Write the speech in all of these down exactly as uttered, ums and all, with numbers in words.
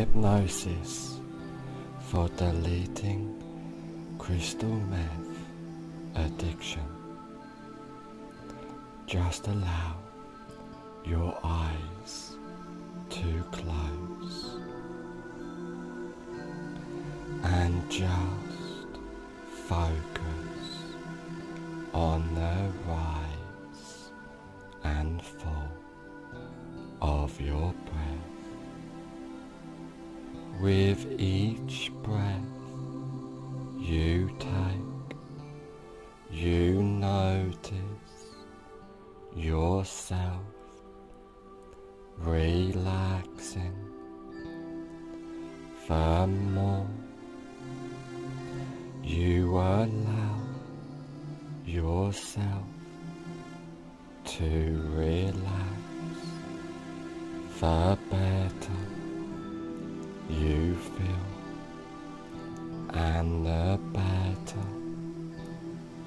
hypnosis for deleting crystal meth addiction. Just allow your eyes to close and just focus on the rise and fall of your breath. With each breath you take, you notice yourself relaxing. Furthermore, you allow yourself to relax. The better you feel, and the better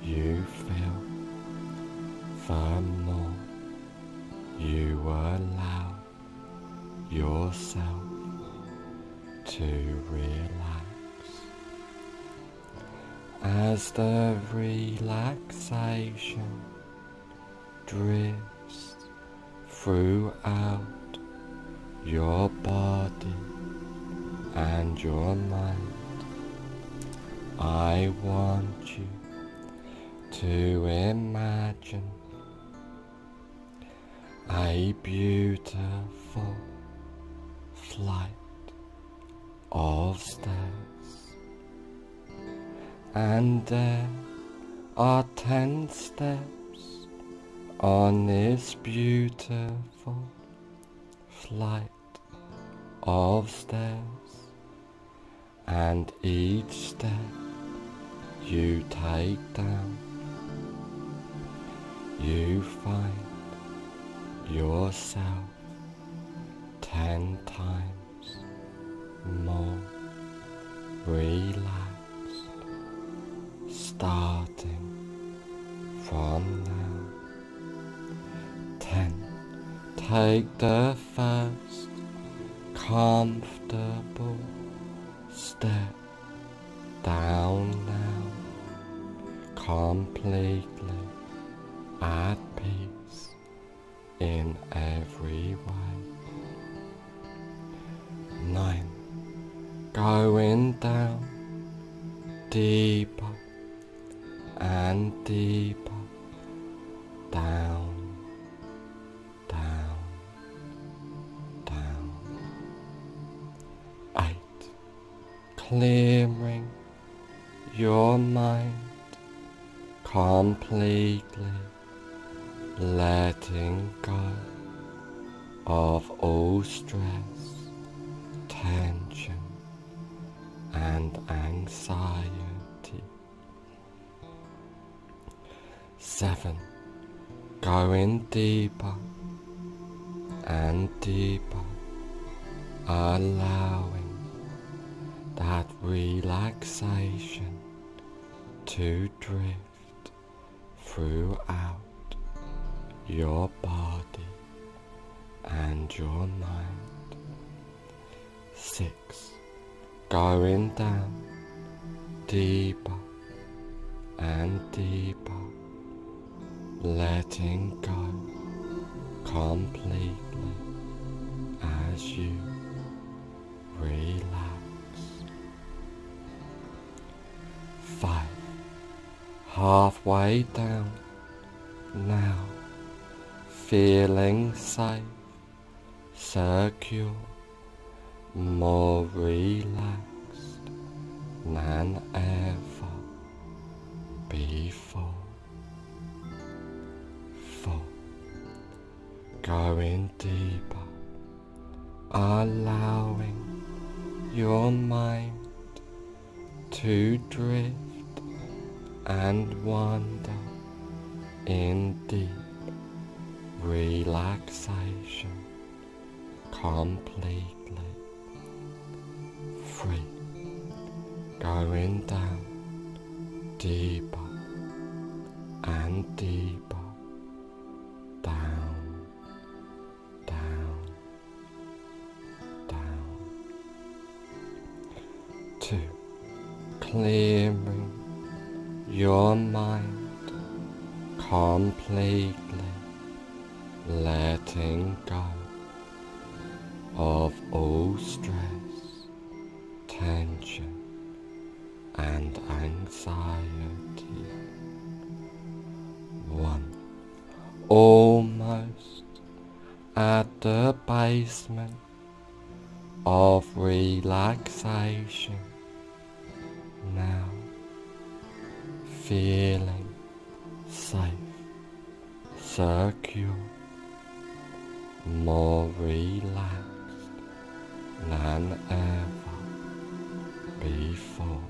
you feel, the more you allow yourself to relax. As the relaxation drifts throughout your body and your mind, I want you to imagine a beautiful flight of stairs, and there are ten steps on this beautiful flight of stairs, and each step you take down, you find yourself ten times more relaxed. Starting from now. Ten. Take the first comfortable step down now, completely at peace in every way. Nine. Going down deeper and deeper down, down, down. Eight. Clearing your mind completely, letting go of all stress, tension, and anxiety. Seven. Going deeper and deeper, allowing that relaxation to drift throughout your body and your mind. Six. Going down deeper and deeper, letting go completely as you relax. Five. Halfway down now, feeling safe, secure, more relaxed than ever before. Going deeper, allowing your mind to drift and wander in deep relaxation completely. Three. Going down deeper and deeper. Down, down, down. Clearing your mind completely, letting go of all stress, tension, and anxiety. One, almost at the basement of relaxation. Now, feeling safe, secure, more relaxed than ever before.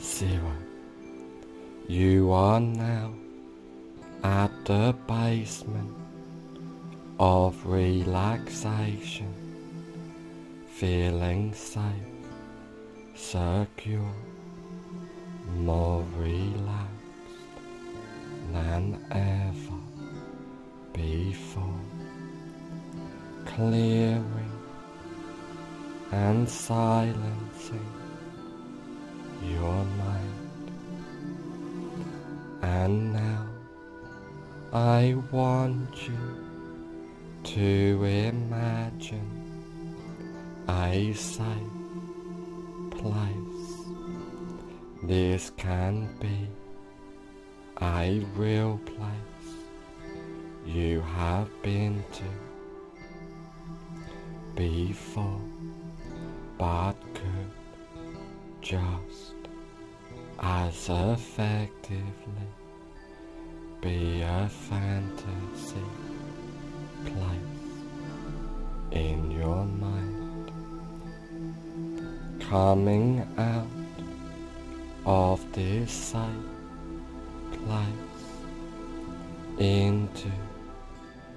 Zero, you are now at the basement of relaxation, feeling safe, secure, more relaxed than ever before, clearing and silencing your mind. And now I want you to imagine a safe place. This can be a real place you have been to before, but could just as effectively be a fantasy place in your mind. Coming out of this safe place into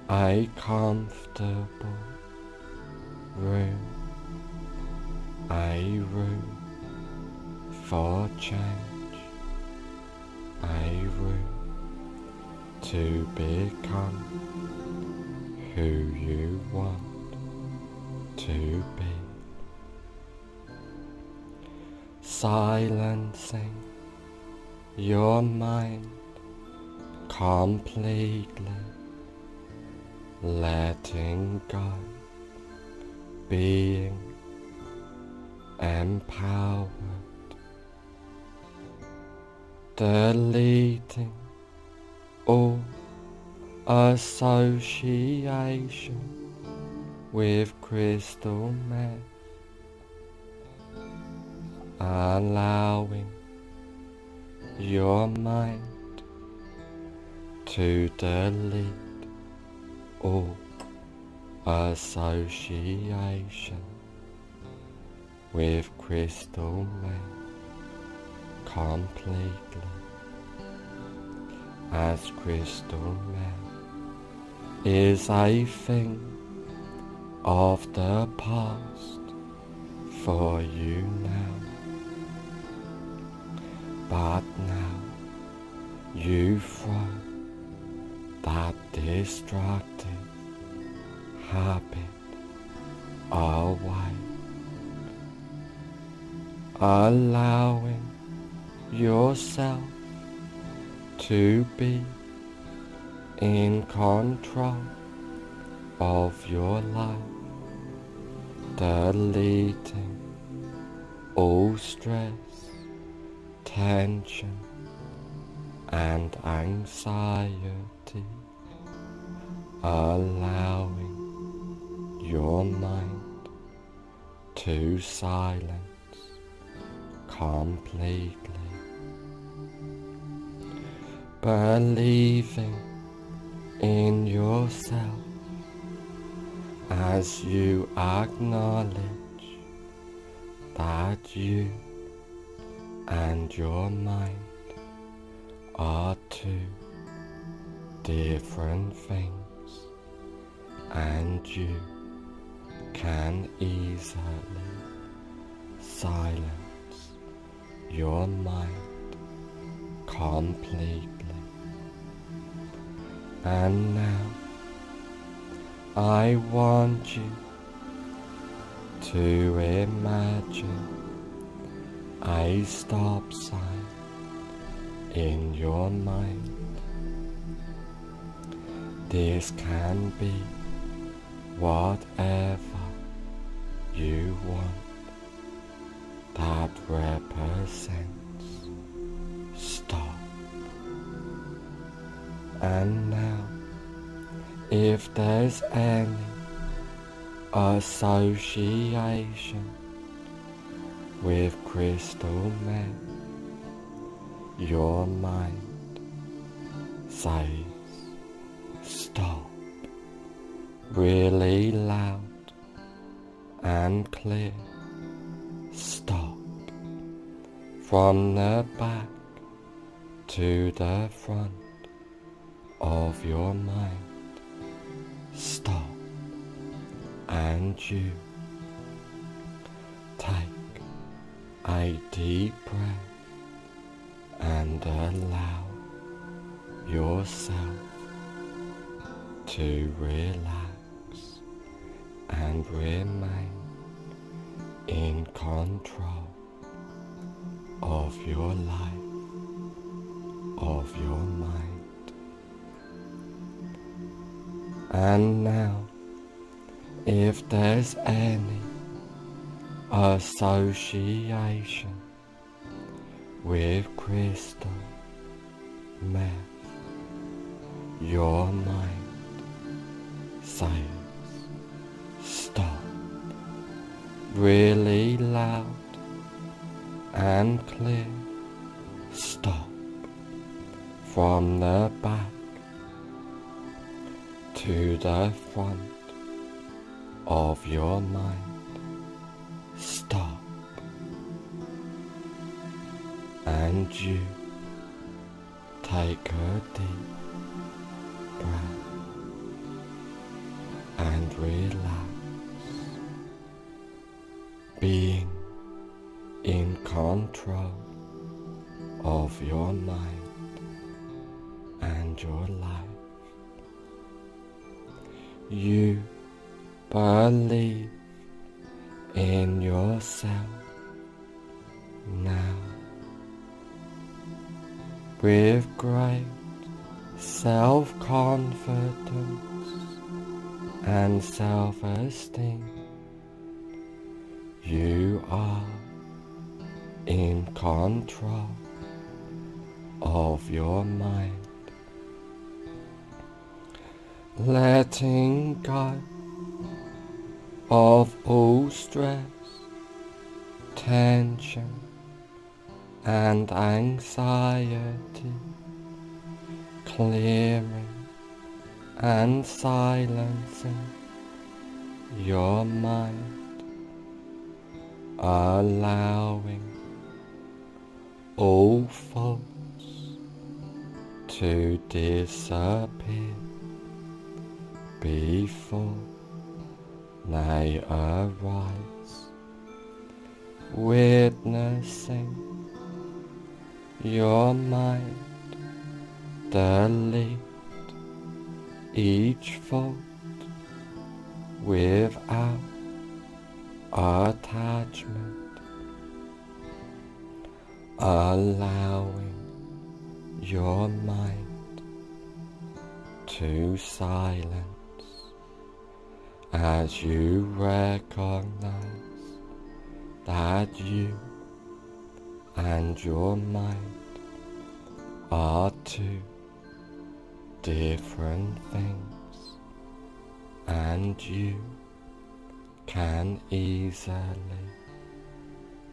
a comfortable room, a room for change, a room to become who you want to be. Silencing your mind completely, letting go, being empowered, deleting all association with crystal meth, allowing your mind to delete all association with crystal meth completely, as crystal meth is a thing of the past for you now. But now you throw that destructive habit away, allowing yourself to be in control of your life, deleting all stress, tension, and anxiety, allowing your mind to silence completely, believing in yourself as you acknowledge that you and your mind are two different things, and you can easily silence your mind completely. And now I want you to imagine a stop sign in your mind. This can be whatever you want that represents stop. And now, if there's any association with crystal meth, your mind says stop really loud and clear. Stop from the back to the front of your mind. Stop, and you take a deep breath and allow yourself to relax and remain in control of your life, of your mind. And now, if there's any association with crystal meth, your mind says stop really loud and clear. Stop from the back to the front of your mind. Stop, and you take a deep breath and relax, being in control of your mind and your life. You believe in yourself now. With great self-confidence and self-esteem, you are in control of your mind, letting go of all stress, tension, and anxiety, clearing and silencing your mind, allowing all thoughts to disappear before they arise, witnessing your mind delete each thought without attachment, allowing your mind to silence as you recognize that you and your mind are two different things, and you can easily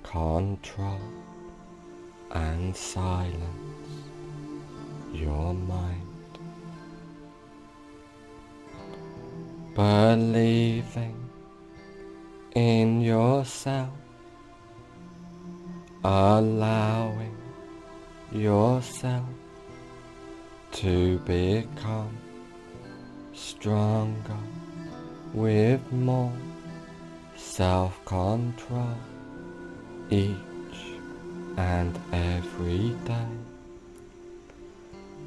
control and silence your mind. Believing in yourself, allowing yourself to become stronger with more self-control each and every day,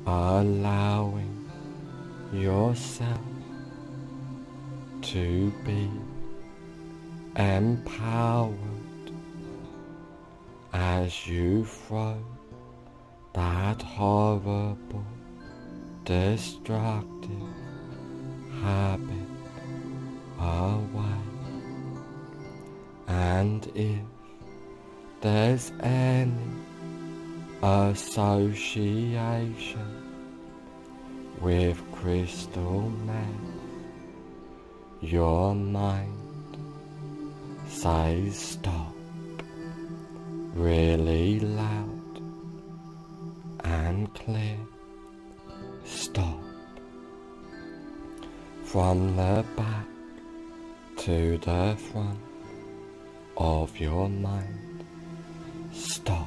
allowing yourself to be empowered as you throw that horrible, destructive habit away. And if there's any association with crystal meth, your mind says stop really loud and clear. Stop. From the back to the front of your mind, stop,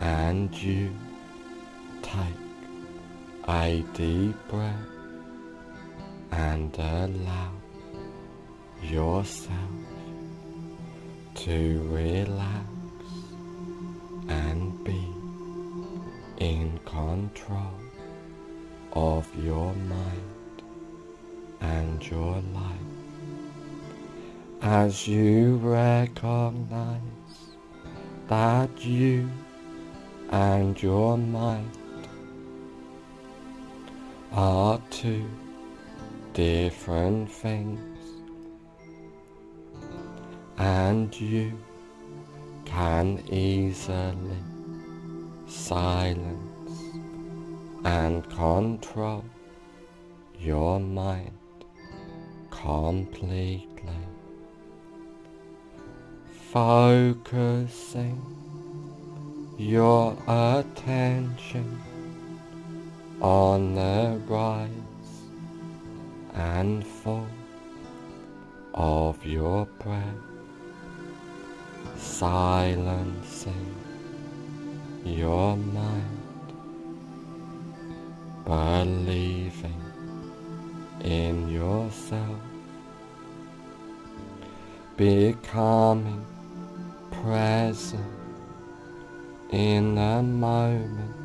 and you take a deep breath and allow yourself to relax and be in control of your mind and your life. As you recognize that you and your mind are two different things, and you can easily silence and control your mind completely, focusing your attention on the rise and fall of your breath, silencing your mind, believing in yourself, becoming present in the moment,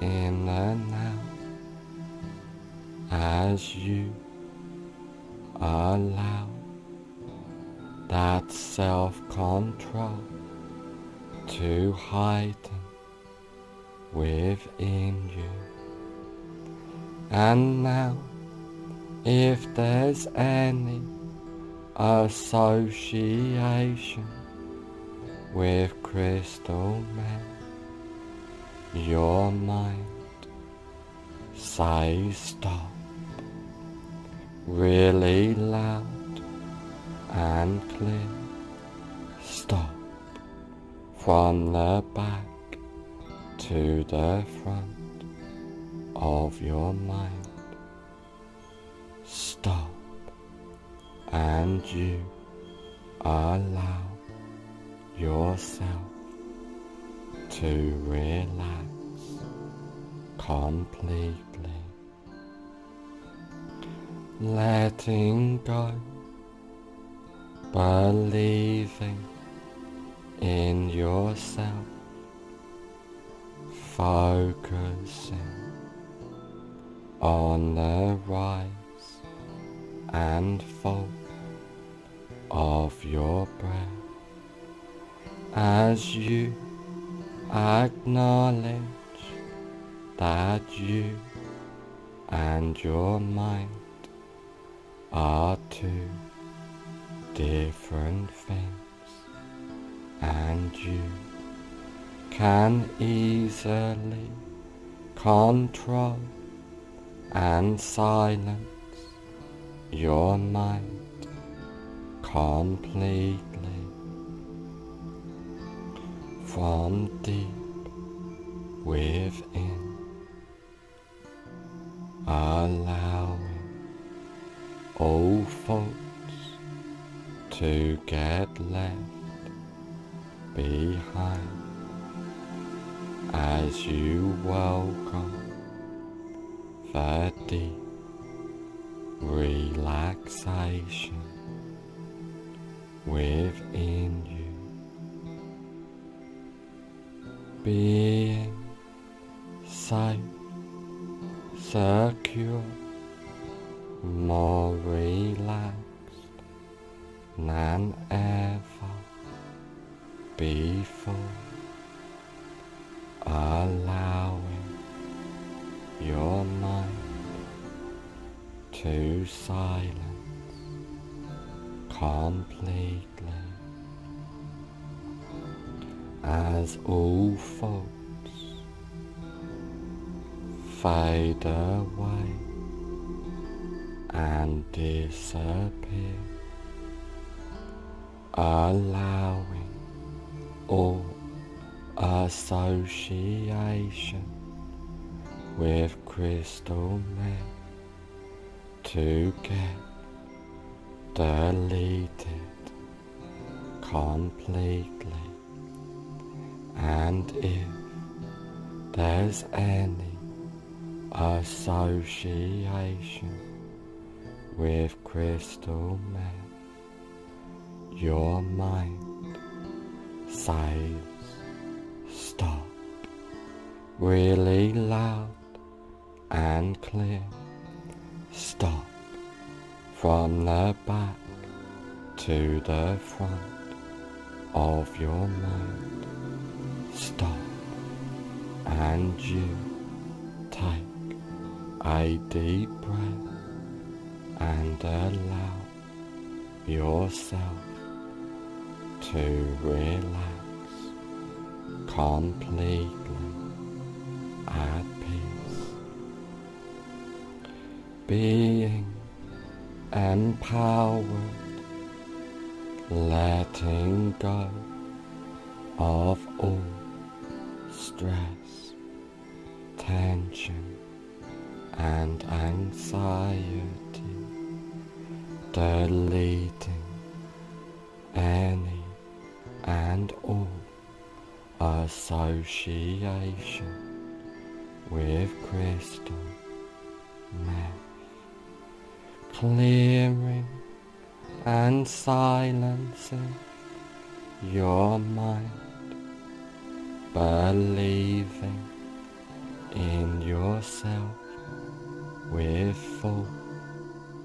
in the now, as you allow that self-control to heighten within you. And now, if there's any association with crystal meth, your mind says stop really loud and clear. Stop. From the back to the front of your mind, stop, and you allow yourself to relax completely, letting go, believing in yourself, focusing on the rise and fall of your breath, as you acknowledge that you and your mind are two different things, and you can easily control and silence your mind completely. From deep within, allowing all thoughts to get left behind as you welcome the deep relaxation within you. Being safe, secure, more relaxed than ever before. silence completely, as all faults fade away and disappear, allowing all association with crystal meth to get deleted completely. And if there's any association with crystal meth, your mind says stop really loud and clear. Stop from the back to the front of your mind. Stop, and you take a deep breath and allow yourself to relax completely at peace, being empowered, letting go of all stress, tension and anxiety, deleting any and all association with crystal meth, clearing and silencing your mind, believing in yourself with full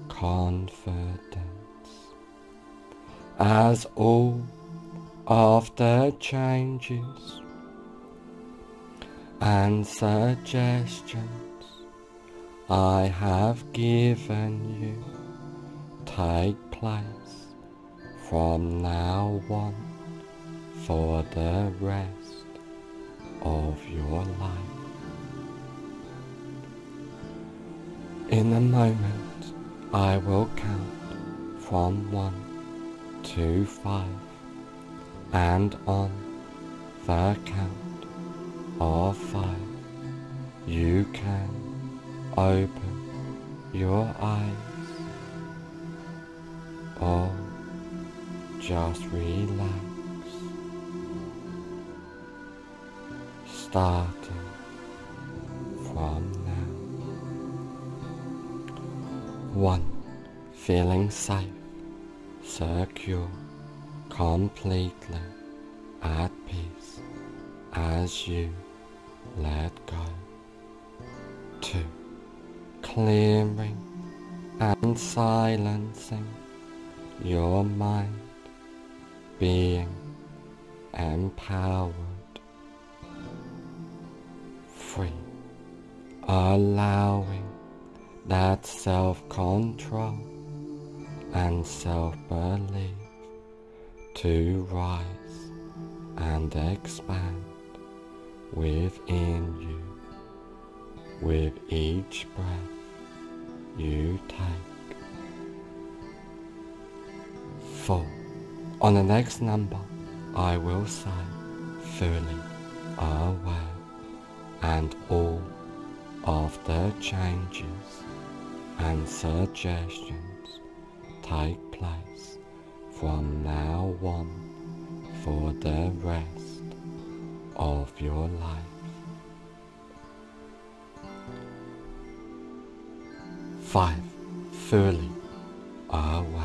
confidence, as all of the changes and suggestions I have given you take place from now on for the rest of your life. In a moment I will count from one to five, and on the count of five you can open your eyes or just relax, starting from now. One, feeling safe, secure, completely at peace as you let go. Two, clearing and silencing your mind, being empowered. Three, allowing that self-control and self-belief to rise and expand within you with each breath you take. Four. On the next number I will say fully aware, and all of the changes and suggestions take place from now on for the rest of your life. Five, fully aware.